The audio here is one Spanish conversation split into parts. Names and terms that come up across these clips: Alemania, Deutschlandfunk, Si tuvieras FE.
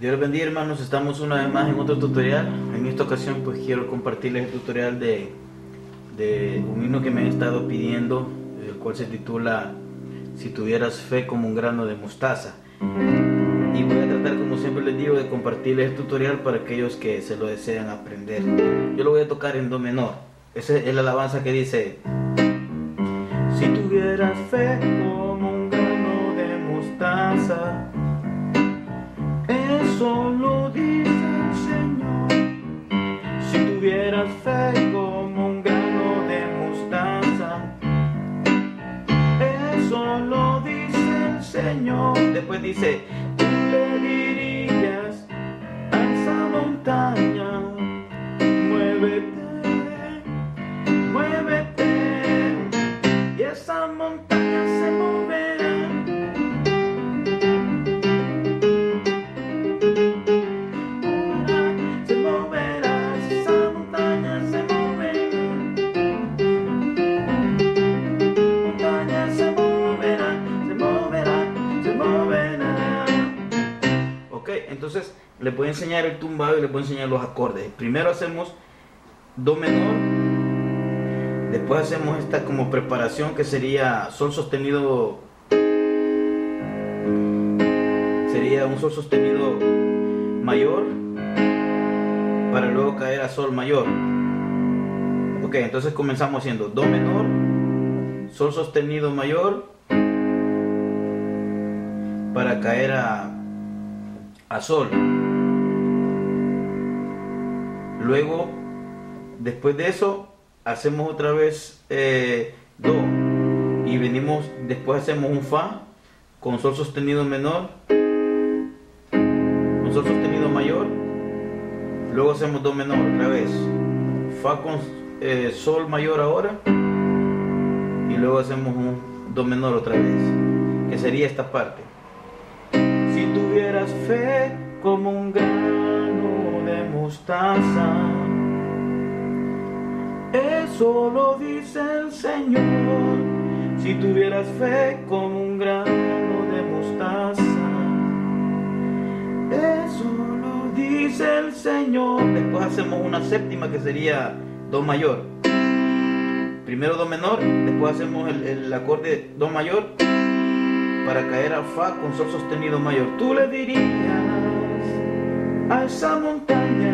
Dios los bendiga, hermanos. Estamos una vez más en otro tutorial. En esta ocasión pues quiero compartirles el tutorial de un himno que me han estado pidiendo, el cual se titula Si tuvieras fe como un grano de mostaza. Y voy a tratar, como siempre les digo, de compartirles el tutorial para aquellos que se lo desean aprender. Yo lo voy a tocar en do menor. Esa es la alabanza que dice: si tuvieras fe como un grano de mostaza. Eso lo dice el Señor. Si tuvieras fe como un grano de mostaza. Eso lo dice el Señor. Después dice: tú le dirías a esa montaña, muévete, muévete, y esa montaña se moverá. Entonces les voy a enseñar el tumbado y les voy a enseñar los acordes. Primero hacemos do menor, después hacemos esta como preparación que sería sol sostenido, sería un sol sostenido mayor para luego caer a sol mayor. Ok, entonces comenzamos haciendo do menor, sol sostenido mayor para caer a sol. Luego, después de eso, hacemos otra vez do, y venimos, después hacemos un fa con sol sostenido menor, con sol sostenido mayor. Luego hacemos do menor otra vez, fa con sol mayor ahora, y luego hacemos un do menor otra vez, que sería esta parte. Si tuvieras fe como un grano de mostaza, eso lo dice el Señor. Si tuvieras fe como un grano de mostaza, eso lo dice el Señor. Después hacemos una séptima que sería do mayor. Primero do menor, después hacemos el acorde do mayor para caer a fa con sol sostenido mayor. Tú le dirías a esa montaña,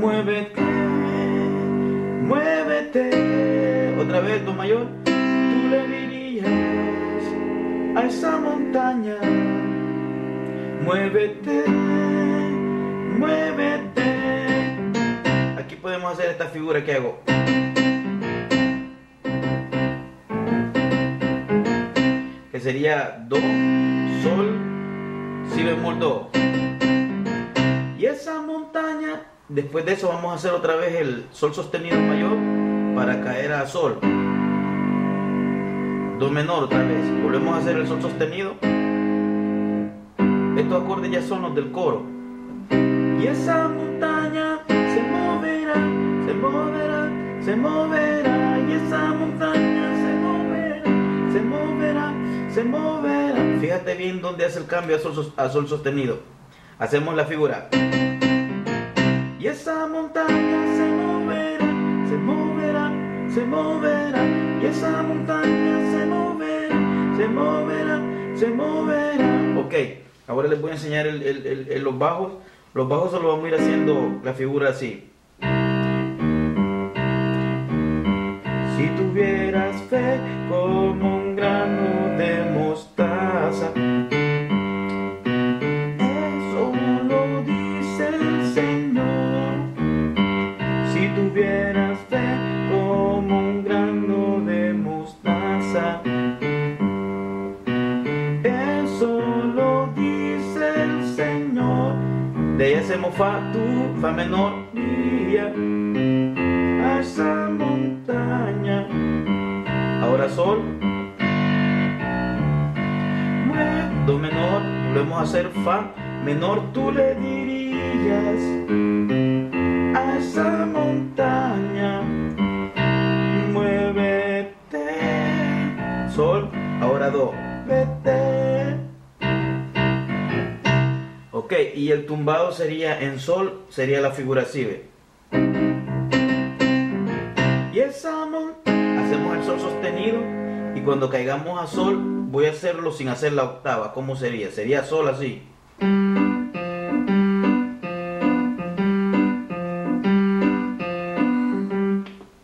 muévete, muévete. Otra vez do mayor. Tú le dirías a esa montaña, muévete, muévete. Aquí podemos hacer esta figura que hago. Sería do, sol, si bemol, do, y esa montaña. Después de eso vamos a hacer otra vez el sol sostenido mayor para caer a sol, do menor otra vez. Volvemos a hacer el sol sostenido. Estos acordes ya son los del coro. Y esa montaña se moverá, se moverá, se moverá, y esa montaña se moverá, se moverá, se moverá. Fíjate bien dónde hace el cambio a sol sostenido. Hacemos la figura. Y esa montaña se moverá, se moverá, se moverá, y esa montaña se moverá, se moverá, se moverá. Ok, ahora les voy a enseñar los bajos. Los bajos solo vamos a ir haciendo la figura así. Si tuvieras fe como un grano de mostaza, eso lo dice el Señor. Si tuvieras fe como un grano de mostaza, eso lo dice el Señor. De ahí hacemos fa, tu, fa menor, a esa montaña. Ahora sol, do menor, volvemos a hacer fa menor. Tú le dirías a esa montaña, muévete, sol. Ahora do, vete, Ok, y el tumbado sería en sol, sería la figura así, ¿ve? Yes, hacemos el sol sostenido y cuando caigamos a sol voy a hacerlo sin hacer la octava. ¿Cómo sería? Sería sol así.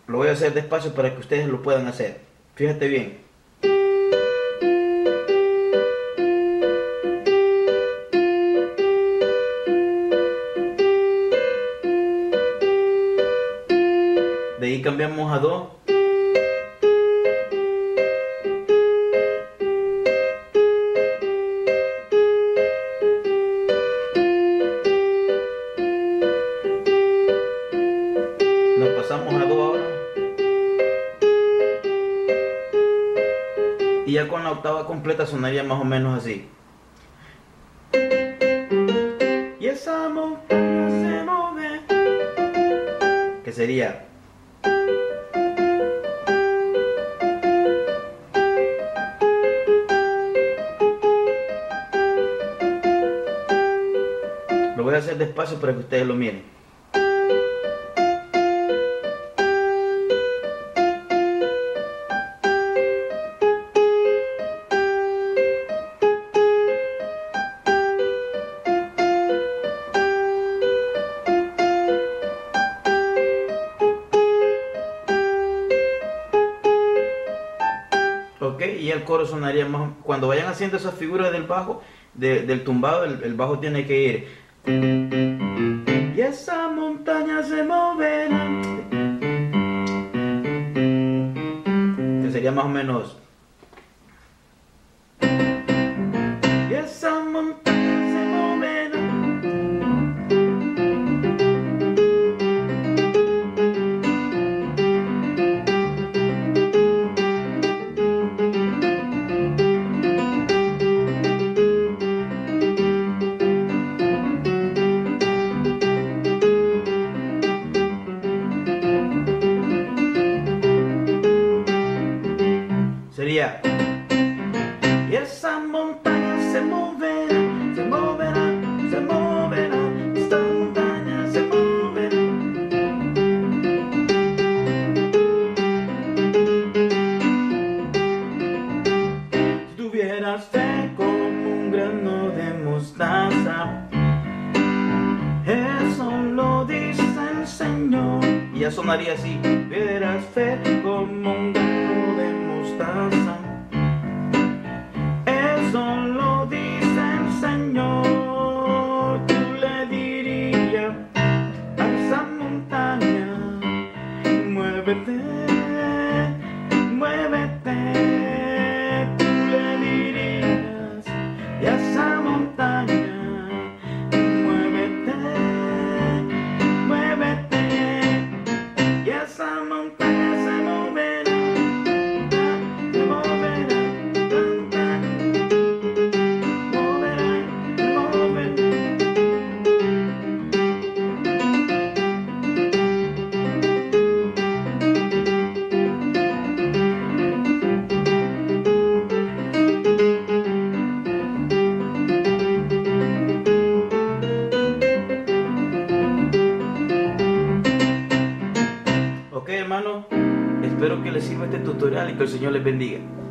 Lo voy a hacer despacio para que ustedes lo puedan hacer. Fíjate bien. De ahí cambiamos a do. Nos pasamos a do ahora. Y ya con la octava completa sonaría más o menos así. Y esa montaña se mueve. Que sería... Lo voy a hacer despacio para que ustedes lo miren. Ok, y el coro sonaría más... Cuando vayan haciendo esas figuras del bajo, del tumbado, el bajo tiene que ir... Y esa montaña se moverá, que sería más o menos. Y esa montaña se sería. Y esa montaña se moverá, se moverá, se moverá, esta montaña se moverá. Si tuvieras fe como un grano de mostaza, eso lo dice el Señor. Y ya sonaría así. Si tuvieras fe como un grano de mostaza, eso lo dice el Señor. Tú le dirías a esa montaña, muévete, muévete. Tú le dirías y a esa montaña, muévete, muévete. Y a esa montaña se moverá. Ok, hermano, espero que les sirva este tutorial y que el Señor les bendiga.